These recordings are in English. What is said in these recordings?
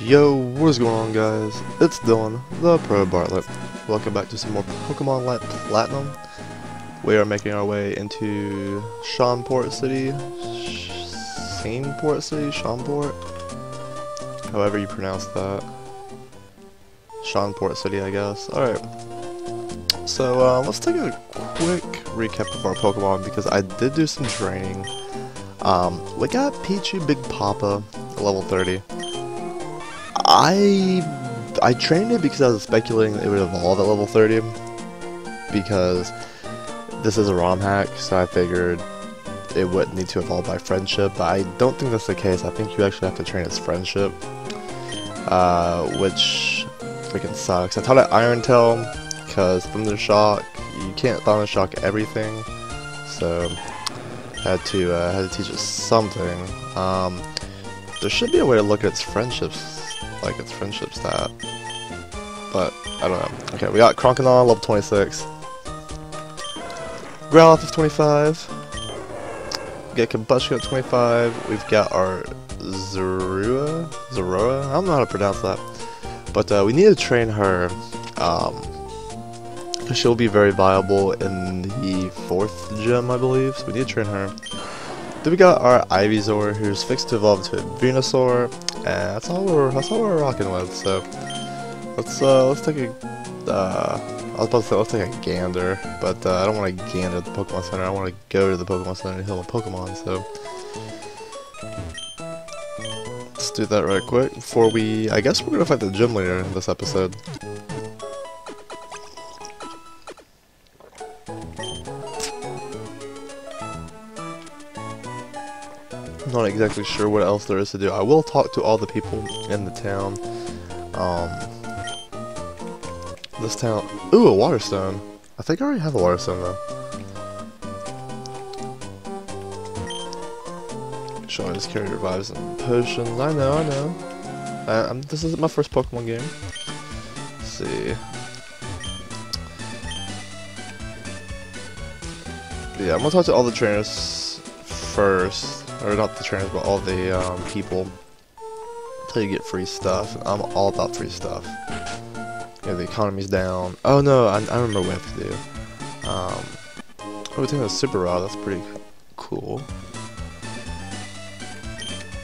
Yo, what is going on, guys? It's Dylan, the ProBartlett. Welcome back to some more Pokemon Light Platinum. We are making our way into Seanport City. Seanport City? Seanport? However you pronounce that. Seanport City, I guess. Alright. So, let's take a quick recap of our Pokemon because I did do some training. We got Pichu Big Papa, level 30. I trained it because I was speculating that it would evolve at level 30, because this is a ROM hack, so I figured it wouldn't need to evolve by friendship, but I don't think that's the case. I think you actually have to train its friendship, which freaking sucks. I taught it Iron Tail, because Thunder Shock, you can't Thunder Shock everything, so I had to teach it something. There should be a way to look at its friendships. Like its friendship stat, but I don't know. Okay, we got Croconaw, level 26. Growlithe is 25. We got Combustion at 25. We've got our Zorua. I don't know how to pronounce that, but we need to train her because she'll be very viable in the 4th gym, I believe. So we need to train her. Then we got our Ivysaur, who's fixed to evolve into a Venusaur, and that's all we're rocking with. So let's take a I was about to say let's take a gander, but I don't want to gander at the Pokemon Center. I want to go to the Pokemon Center and heal my Pokemon. So let's do that right quick before we. I guess we're gonna fight the gym leader in this episode. Not exactly sure what else there is to do. I will talk to all the people in the town. This town. Ooh, a Waterstone. I think I already have a Waterstone though. Should I just carry revives and potions? I know. This isn't my first Pokemon game. Let's see. Yeah, I'm gonna talk to all the trainers first. Or not the trainers, but all the people. Until you get free stuff. I'm all about free stuff. Yeah, the economy's down. Oh no, I remember what I have to do. We're taking a super rod. That's pretty cool.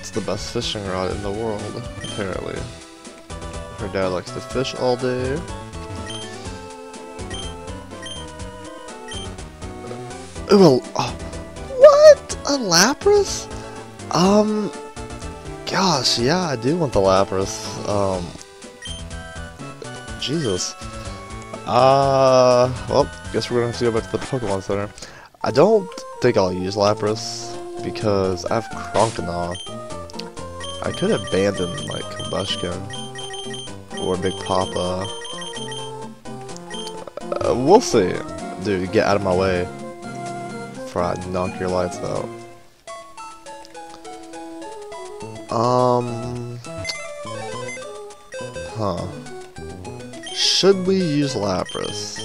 It's the best fishing rod in the world, apparently. Her dad likes to fish all day. Ooh, oh. A Lapras? Gosh, yeah, I do want the Lapras. Jesus. Well, guess we're gonna have to go back to the Pokemon Center. I don't think I'll use Lapras because I have Croconaw. I could abandon, like, Combustion or Big Papa. We'll see. Dude, get out of my way. I'd knock your lights out. Huh. Should we use Lapras?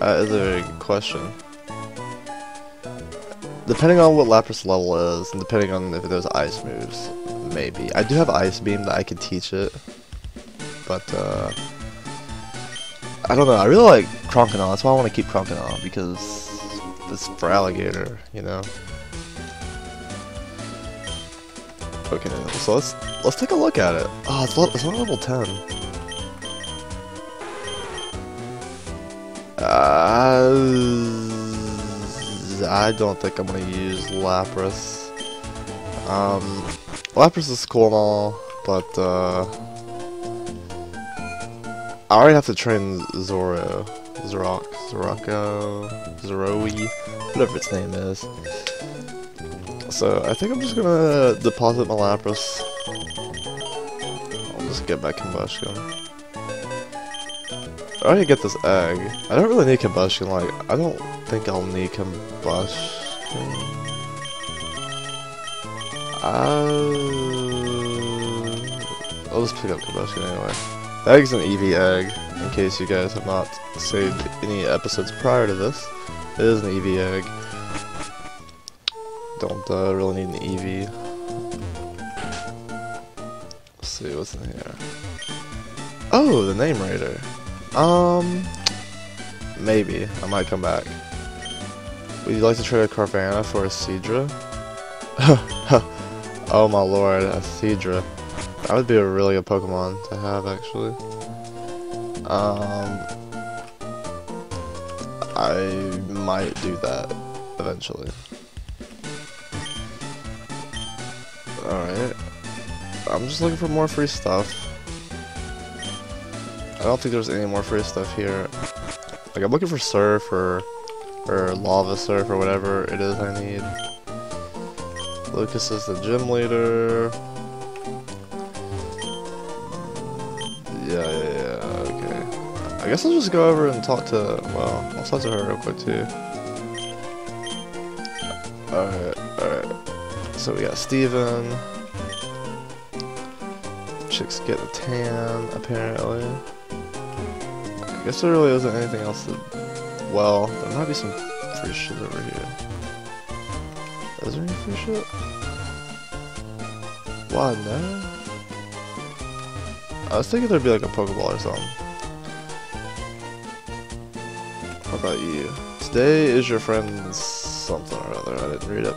That is a good question. Depending on what Lapras level is, and depending on if there's ice moves, maybe. I do have Ice Beam that I could teach it, but I don't know, I really like Croconaw, that's why I want to keep Croconaw, because it's for alligator, you know? Okay, so let's take a look at it. Oh, it's not level 10. I don't think I'm going to use Lapras. Lapras is cool and all, but I already have to train Zoroi, whatever its name is. So I think I'm just gonna deposit my Lapras. I'll just get back Combustion. I already get this egg. I don't really need Combustion, like, I don't think I'll need Combustion. I'll just pick up Combustion anyway. That egg's an EV egg, in case you guys have not saved any episodes prior to this. It is an EV egg. Don't really need an EV. see what's in here. Oh, the name raider. Maybe. I might come back. Would you like to trade a Carvanha for a Seadra? Oh my lord, a Seadra. That would be a really good Pokemon to have, actually. I might do that eventually. Alright. I'm just looking for more free stuff. I don't think there's any more free stuff here. Like, I'm looking for surf or lava surf or whatever it is I need. Lucas is the gym leader. Yeah, okay. I guess I'll just go over and talk to, well, I'll talk to her real quick too. Alright. So we got Steven. Chicks get a tan, apparently. I guess there really isn't anything else to... Well, there might be some free shit over here. Is there any free shit? Why, no? I was thinking there'd be like a Pokeball or something. How about you? Today is your friend's something or other. I didn't read it.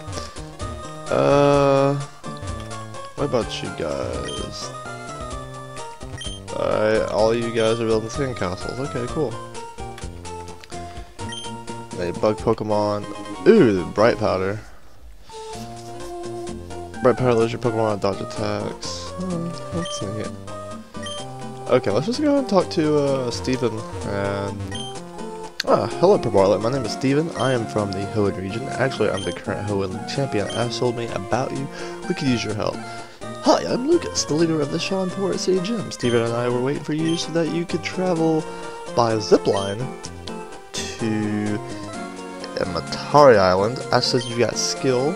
What about you guys? Alright, all you guys are building sand castles. Okay, cool. They bug Pokemon. Ooh, Bright Powder. Bright Powder lets your Pokemon dodge attacks. Let's see it. Okay, let's just go and talk to Steven. Hello, ProBartlett. My name is Steven. I am from the Hoenn region. Actually, I'm the current Hoenn League champion. Ash told me about you. We could use your help. Hi, I'm Lucas, the leader of the Seanport City Gym. Steven and I were waiting for you so that you could travel by zipline to Mitari Island. Ash says you got skill,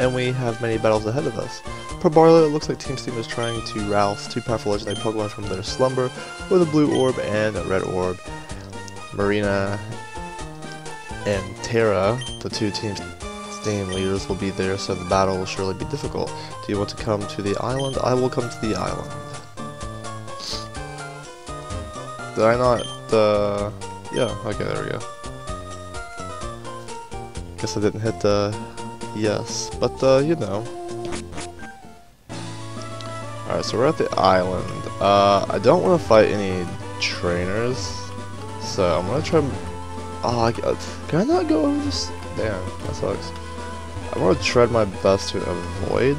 and we have many battles ahead of us. ProBartlett, it looks like Team Steam is trying to rouse two powerful legendary Pokemon from their slumber with a blue orb and a red orb. Marina and Terra, the two teams. Leaders will be there, so the battle will surely be difficult. Do you want to come to the island? I will come to the island. Did I not, yeah, okay, there we go. Guess I didn't hit the yes, but, you know. Alright, so we're at the island. I don't want to fight any trainers, so I'm going to try... can I not go over this? Damn, that sucks. I'm gonna try my best to avoid.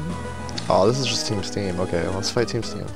Oh, this is just Team Steam. Okay, let's fight Team Steam.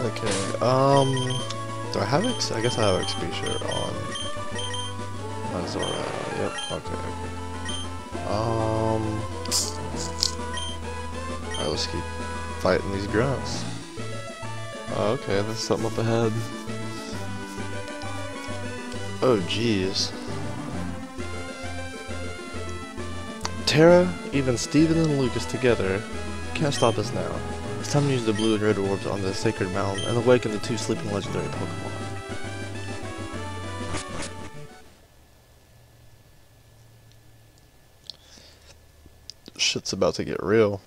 Okay, do I have X? I guess I have XP shirt on. That's alright, yep, okay. Alright, let's keep fighting these grunts. Okay, there's something up ahead. Oh, jeez. Terra, even Steven and Lucas together can't stop us now. It's time to use the blue and red orbs on the sacred mountain and awaken the two sleeping legendary Pokemon. Shit's about to get real.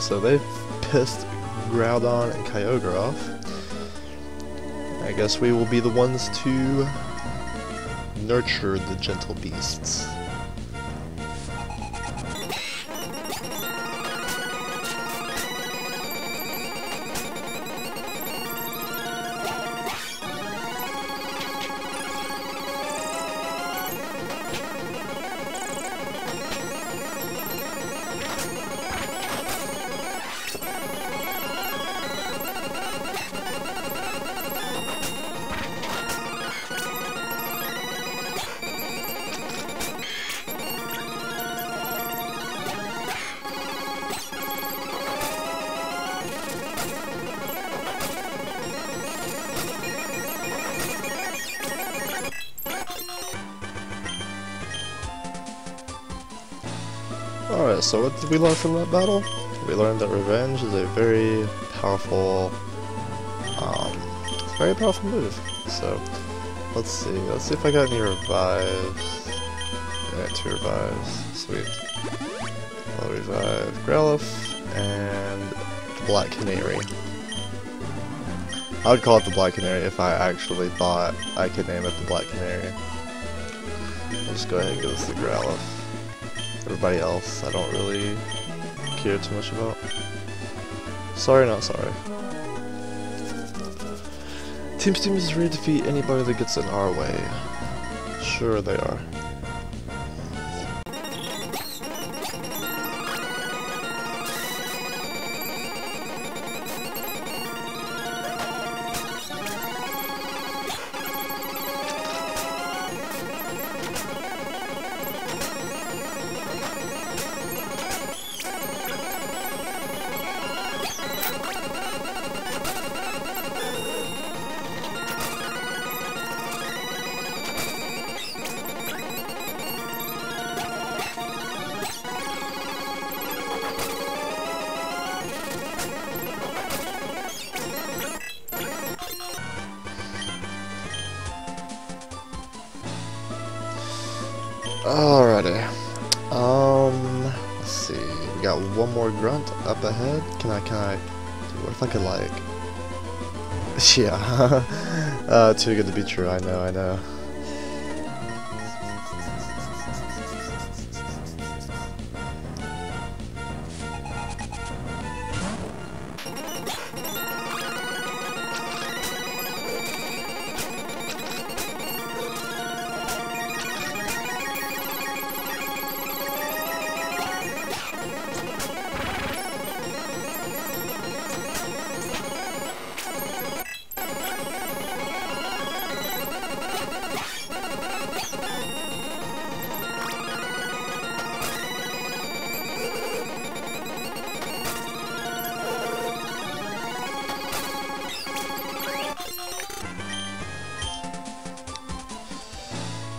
So they've pissed Groudon and Kyogre off. I I guess we will be the ones to nurture the gentle beasts. Alright, so what did we learn from that battle? We learned that revenge is a very powerful move. So, let's see if I got any revives. Yeah, 2 revives. Sweet. I'll revive Growlithe and the Black Canary. I would call it the Black Canary if I actually thought I could name it the Black Canary. I'll just go ahead and give this to Growlithe. Everybody else, I don't really care too much about. Sorry, not sorry. Team Steam is ready to defeat anybody that gets in our way. Sure they are. Alrighty. Let's see. We got one more grunt up ahead. Can I? What if I could, like? Yeah. Too good to be true. I know.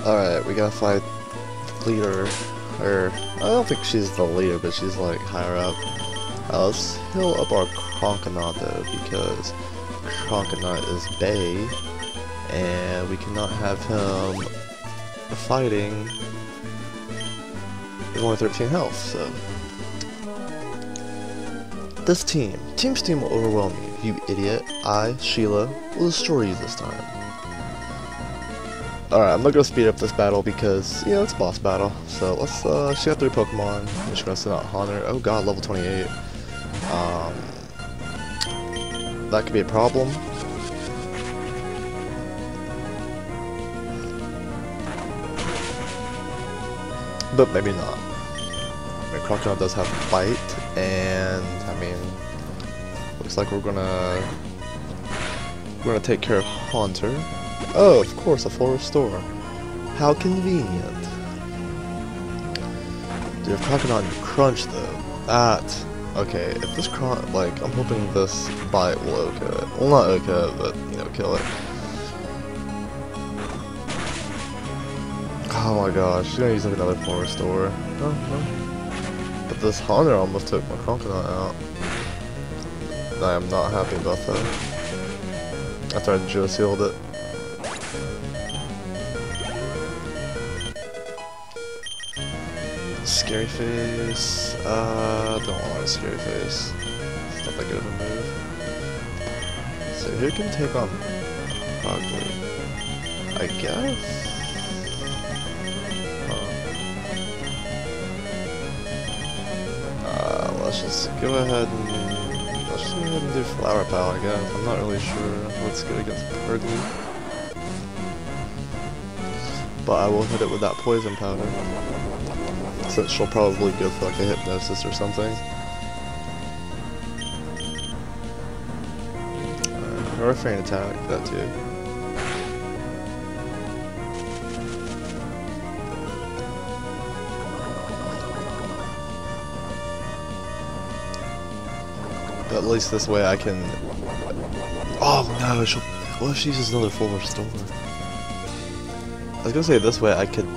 Alright, we gotta fight leader, or I don't think she's the leader, but she's like higher up. Let's heal up our Croconaut though, because Croconaut is Bay, and we cannot have him fighting with only 13 health, so. This team, Team Steam will overwhelm you, you idiot. I, Sheila, will destroy you this time. Alright, I'm not gonna speed up this battle because, you know, it's a boss battle. So let's, she got 3 Pokemon. I'm just gonna send out Haunter. Oh god, level 28. That could be a problem. But maybe not. I mean, Croconaut does have Bite, and, I mean, looks like we're gonna take care of Haunter. Oh, of course, a full restore. How convenient. Dude, if Croconaut crunch though, that... Okay, if this Croconaut, like, I'm hoping this bite will okay it. Well, not okay it, but, you know, kill it. Oh my gosh, she's gonna use like another full restore. No. But this Haunter almost took my Croconaut out. And I am not happy about that. After I just healed it. Scary face. Don't want a scary face. It's not that good of a move. So who can take on ugly, I guess? Huh. Let's just go ahead and do Flower Pal, I guess. I'm not really sure what's good against Purdy. But I will hit it with that Poison Powder. Since she'll probably go for like a Hypnosis or something. Or a Feint Attack, that too. But at least this way I can... Oh no, she'll... What if she uses another Full Restore? I was gonna say this way I could...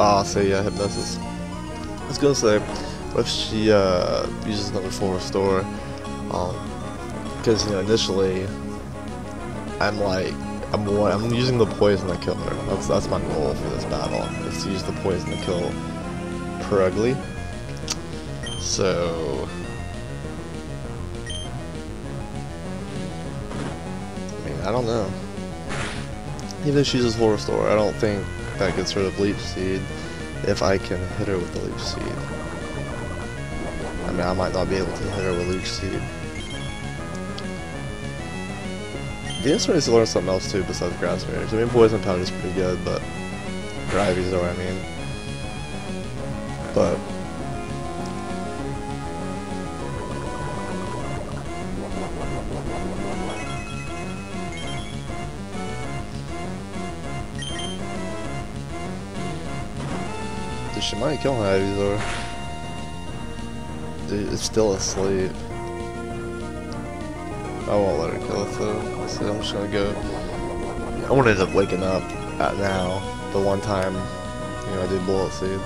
Ah, so yeah, Hypnosis. I was gonna say, what if she uses another Full Restore? Because, you know, initially, I'm using the poison to kill her. That's my goal for this battle, is to use the poison to kill Perugly. So... I mean, I don't know. Even if she uses Full Restore, I don't think that gets rid of Leaf Seed if I can hit her with the Leaf Seed. I mean, I might not be able to hit her with Leaf Seed. The answer is to learn something else too besides Grass Mirrors. I mean, Poison Powder is pretty good, but Ivy's are what I mean. But dude, she might kill my Ivysaur. Dude, it's still asleep. I won't let her kill it though, so I'm just gonna go. I want to end up waking up at now, the one time, you know, I did Bullet Seed.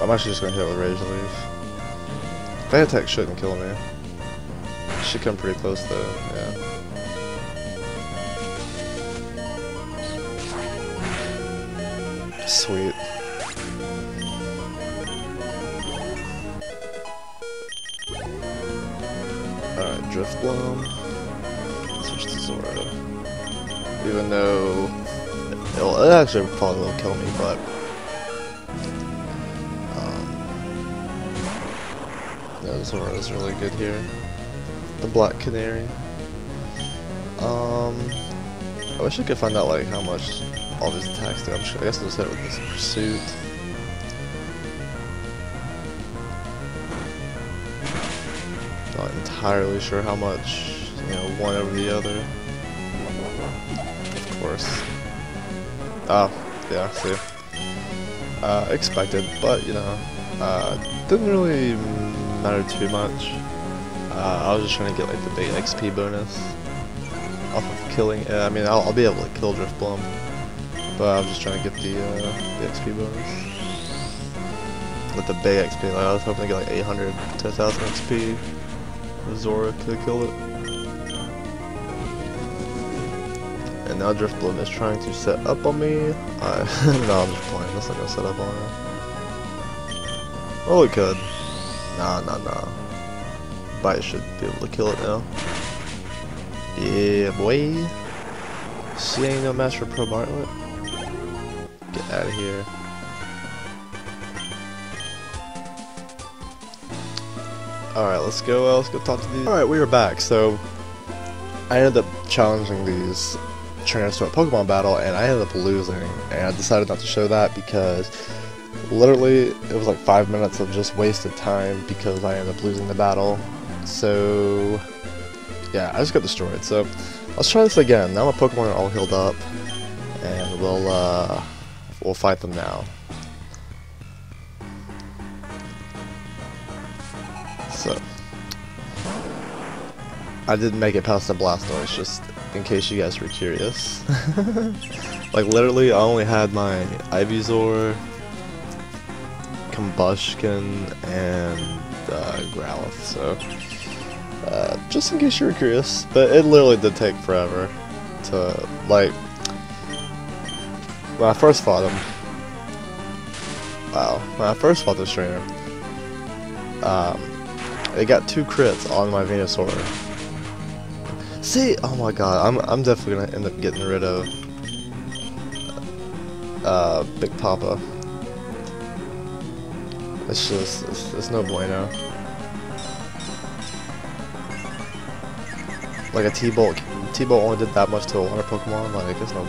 I'm actually just gonna hit it with Rage Leaf. Feint Attack shouldn't kill me. Should come pretty close though, yeah. Sweet. Alright, Drift Bloom. Even though it actually probably will kill me, but no, Zora is really good here. The Black Canary. I wish I could find out like how much all these attacks do. I guess I'll just hit it with this Pursuit. Not entirely sure how much, you know, one over the other. Ah, yeah, see. Expected, but, you know, didn't really matter too much. I was just trying to get, like, the big XP bonus off of killing it. I mean, I'll be able to kill Driftblum, but I was just trying to get the XP bonus. With the big XP, like, I was hoping to get, like, 800 to 1,000 XP with Zora to kill it. And now Driftbloom is trying to set up on me. No, I'm just playing. That's not gonna set up on her. Oh, it could. Nah. Bite should be able to kill it now. Yeah, boy. She ain't no match for ProBartlett. Get out of here. Alright, let's go talk to these. Alright, we are back. So, I ended up challenging these trainers to a Pokemon battle, and I ended up losing, and I decided not to show that because literally it was like 5 minutes of just wasted time because I ended up losing the battle. So yeah, I just got destroyed. So let's try this again. Now my Pokemon are all healed up, and we'll fight them now. So I didn't make it past the Blastoise, just in case you guys were curious. Like, literally, I only had my Ivysaur, Combustion, and Growlithe, so... just in case you were curious, but it literally did take forever to, like... When I first fought him... Wow, when I first fought this trainer... it got 2 crits on my Venusaur. See, oh my god, I'm definitely gonna end up getting rid of Big Papa. It's just, it's no bueno. Like a T-Bolt. T-Bolt only did that much to 100 Pokemon. Like, it's no.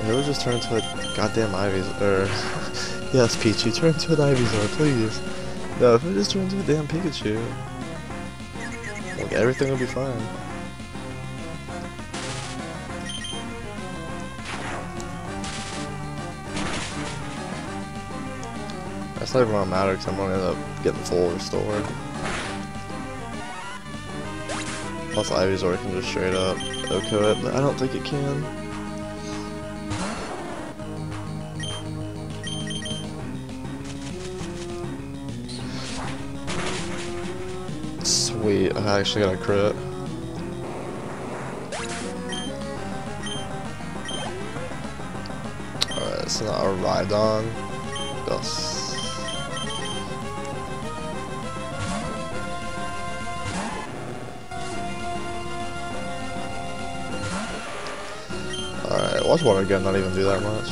And it was just turned into a goddamn Ivysaur. Yes, Pichu, turn into an Ivysaur, please. No, if it just turns into a damn Pikachu, like, everything will be fine. That's not even gonna matter because I'm gonna end up getting full restore. Plus Ivysaur can just straight up OHKO it, but I don't think it can. Sweet, I actually got a crit. Alright, so now our Rhydon. Yes. Alright, watch water gun not even do that much.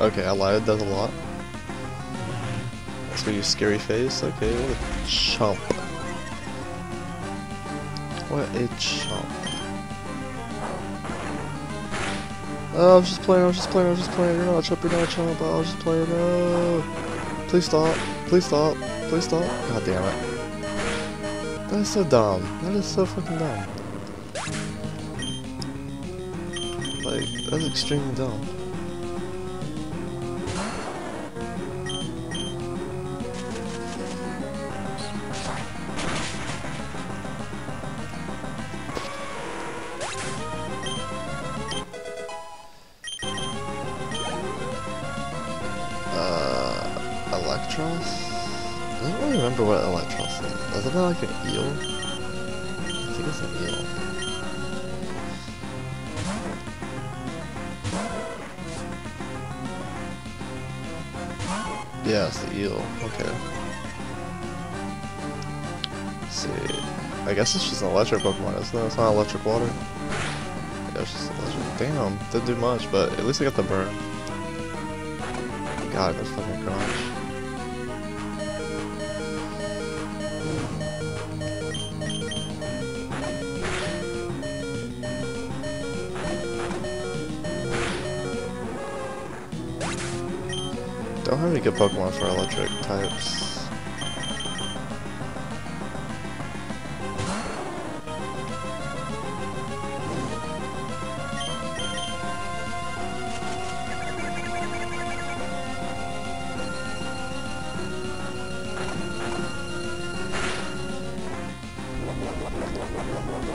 Okay, I lied, does a lot. That's gonna use scary face. Okay, what a chump. What a chump. Oh, I was just playing, you're not a chump, I was just playing, no. Please stop. God damn it. That is so dumb. That is so fucking dumb. Like, that's extremely dumb. Electros? I don't really remember what Electros is. Isn't that like an eel? I think it's an eel. Yeah, it's the eel. Okay. Let's see, I guess it's just an electric Pokemon, isn't it? It's not electric water. Yeah, it's just electric. Damn, didn't do much, but at least I got the burn. God, that's fucking I don't have any good Pokemon for electric types.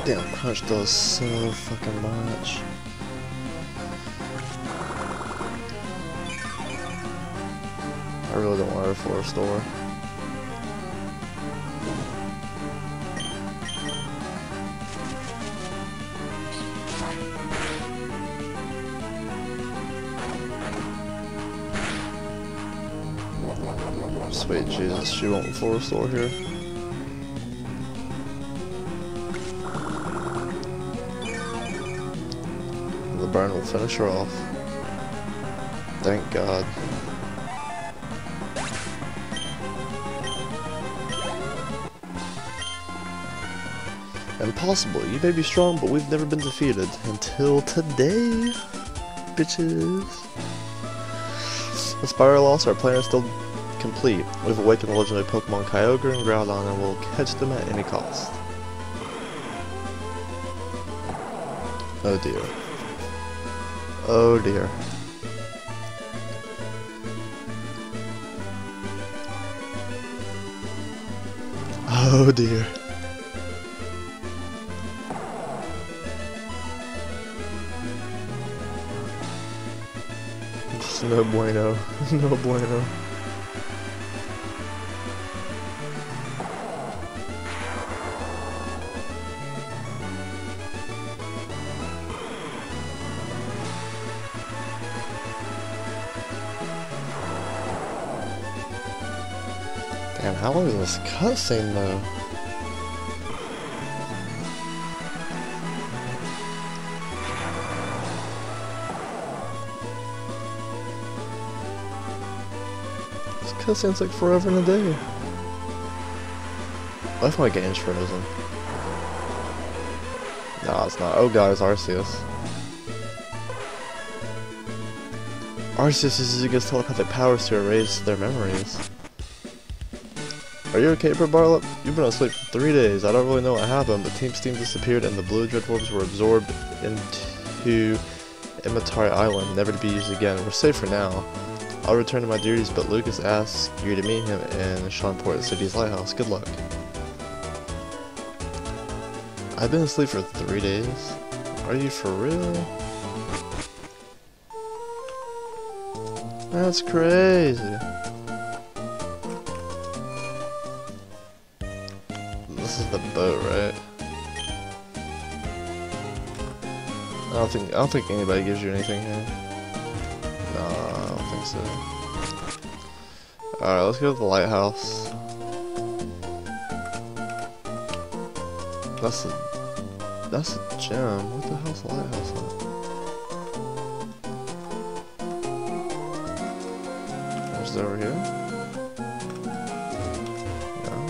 Damn, Crunch does so fucking much. I really don't want her for a store. Sweet Jesus, she won't for a store here. And the burn will finish her off. Thank God. Impossible, you may be strong, but we've never been defeated until today, bitches. Despite our loss, our plan is still complete. We've awakened the legendary Pokemon Kyogre and Groudon, and we'll catch them at any cost. Oh dear. Oh dear. Oh dear. No bueno, no bueno. Damn, how long is this cutscene though? This cutscene's like forever and a day. That's my game's frozen. Nah, it's not. Oh god, it's Arceus. Arceus uses against telepathic powers to erase their memories. Are you okay, ProBartlett? You've been asleep for 3 days. I don't really know what happened, but Team Steam disappeared and the blue dreadforms were absorbed into Mitari Island, never to be used again. We're safe for now. I'll return to my duties, but Lucas asks you to meet him in Seanport City's lighthouse. Good luck. I've been asleep for 3 days. Are you for real? That's crazy. This is the boat, right? I don't think anybody gives you anything here. No, I don't think so. Alright, let's go to the lighthouse. That's a gem. What the hell's the lighthouse at? Over here? No.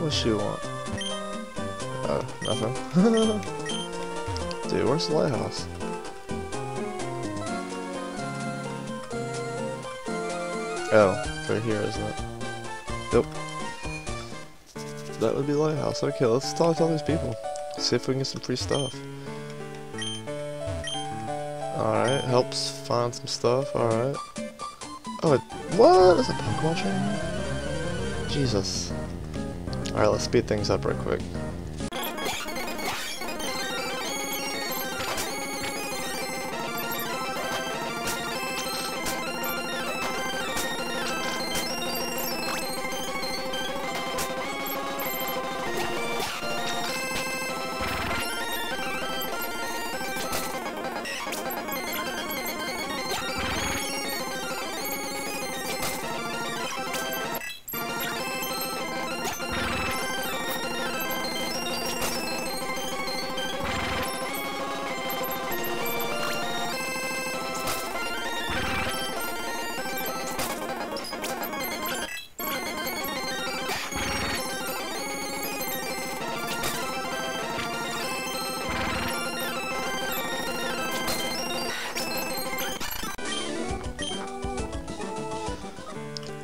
What she want? Oh, nothing. Dude, where's the lighthouse? Oh, right here, isn't it? Yep. That would be lighthouse. Okay, let's talk to all these people. See if we can get some free stuff. Alright, helps find some stuff, alright. Oh, what? That's a Pokemon trainer? Jesus. Alright, let's speed things up real quick.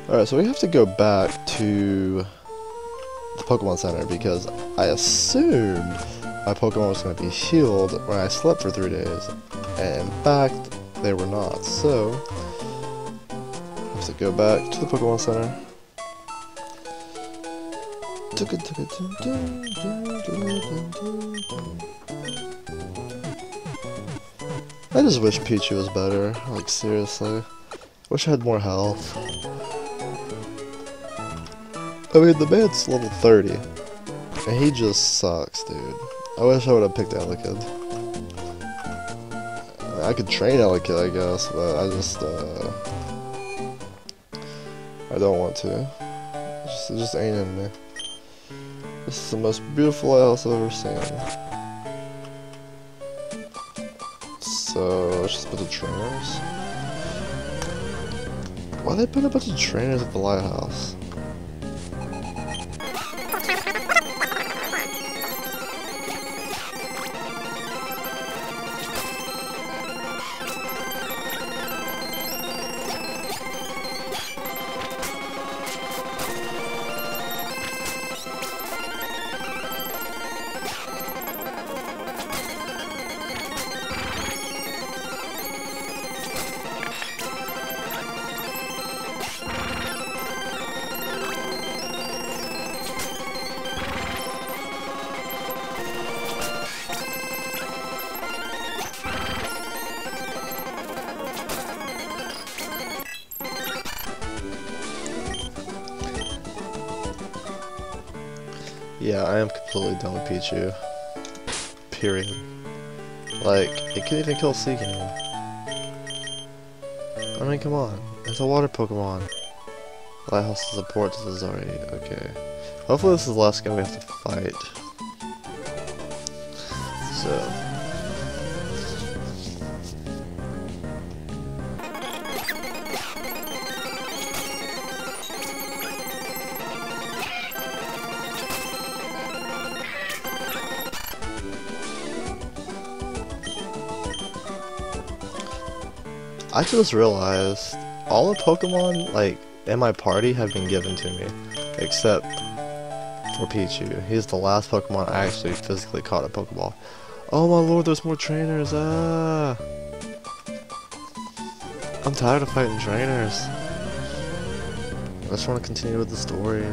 Alright, so we have to go back to the Pokemon Center because I assumed my Pokemon was going to be healed when I slept for 3 days, and in fact, they were not. So, I have to go back to the Pokemon Center. I just wish Pichu was better, like seriously. Wish I had more health. I mean, the man's level 30, and he just sucks, dude. I wish I would have picked Elekid. I could train Elekid, I guess, but I just, I don't want to. It just ain't in me. This is the most beautiful lighthouse I've ever seen. So, let's just put the trainers. Why they put a bunch of trainers at the lighthouse? Yeah, I am completely done with Pichu. Period. Like, it can even kill Seagull. I mean, come on. It's a water Pokemon. Lighthouse is support to the Zari. Okay. Hopefully this is the last guy we have to fight. So... I just realized all the Pokemon, like, in my party have been given to me, except for Pichu. He's the last Pokemon I actually physically caught a Pokeball. Oh my lord, there's more trainers, ah! I'm tired of fighting trainers. I just want to continue with the story.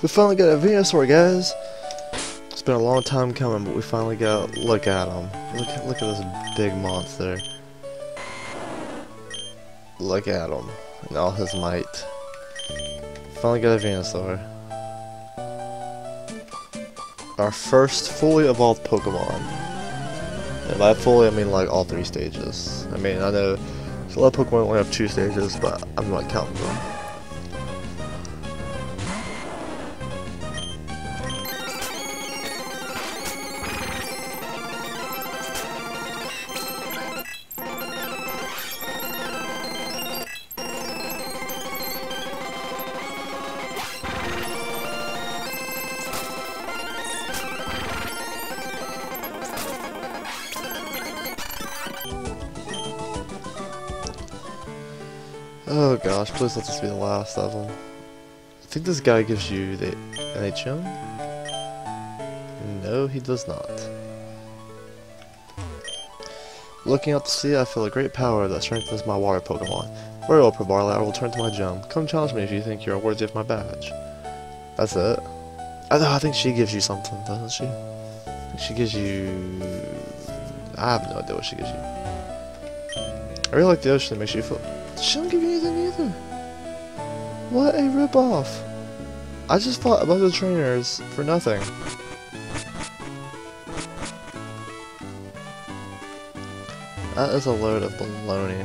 We finally got a Venusaur, guys. It's been a long time coming, but we finally got. Look at him. Look at this big monster. Look at him and all his might. Finally got a Venusaur. Our first fully evolved Pokemon. And by fully, I mean like all three stages. I mean, I know a lot of Pokemon only have 2 stages, but I'm not counting them. Oh gosh, please let this be the last of them. I think this guy gives you the HM? No, he does not. Looking out to sea, I feel a great power that strengthens my water Pokemon. Very well, ProBartlett, I will return to my gym. Come challenge me if you think you are worthy of my badge. That's it. I think she gives you something, doesn't she? I think she gives you... I have no idea what she gives you. I really like the ocean, it makes you feel... She don't give you anything either. What a ripoff! I just fought a bunch of trainers for nothing. That is a load of baloney.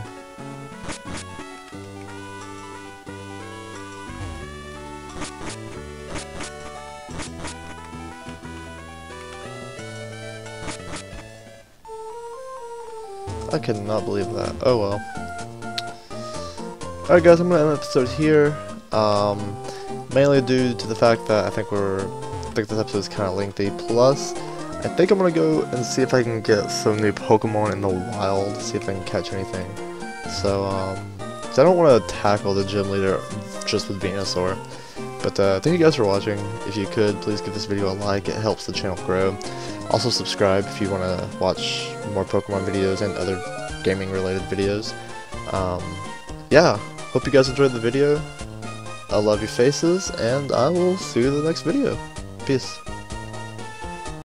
I could not believe that. Oh well. Alright guys, I'm going to end the episode here, mainly due to the fact that I think this episode is kind of lengthy, plus I think I'm going to go and see if I can get some new Pokemon in the wild, see if I can catch anything. So, I don't want to tackle the gym leader just with Venusaur, but thank you guys for watching. If you could, please give this video a like, it helps the channel grow. Also subscribe if you want to watch more Pokemon videos and other gaming related videos. Yeah. Hope you guys enjoyed the video. I love your faces, and I will see you in the next video. Peace.